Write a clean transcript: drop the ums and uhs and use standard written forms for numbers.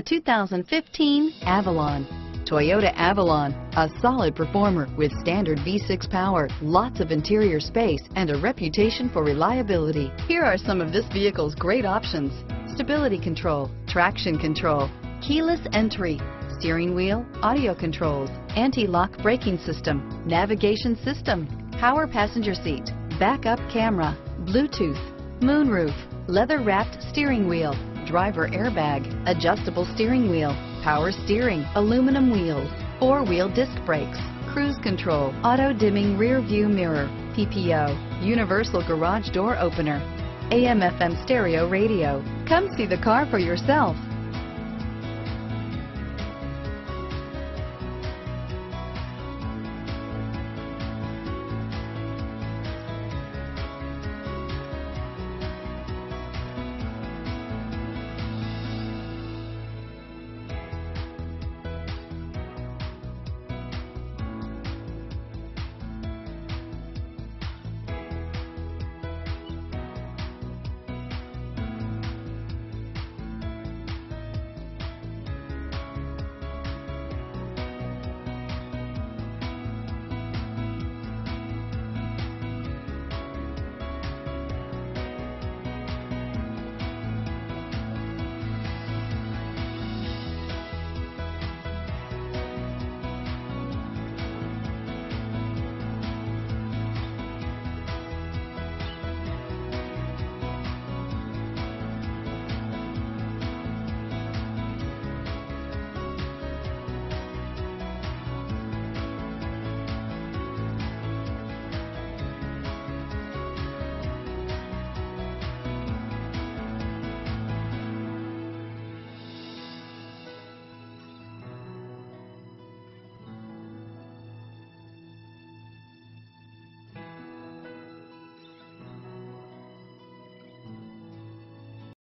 The 2015 Avalon. Toyota Avalon, a solid performer with standard V6 power, lots of interior space, and a reputation for reliability. Here are some of this vehicle's great options: stability control, traction control, keyless entry, steering wheel audio controls, anti-lock braking system, navigation system, power passenger seat, backup camera, Bluetooth, moonroof, leather-wrapped steering wheel, driver airbag, adjustable steering wheel, power steering, aluminum wheels, four-wheel disc brakes, cruise control, auto-dimming rear-view mirror, PPO, universal garage door opener, AM/FM stereo radio. Come see the car for yourself.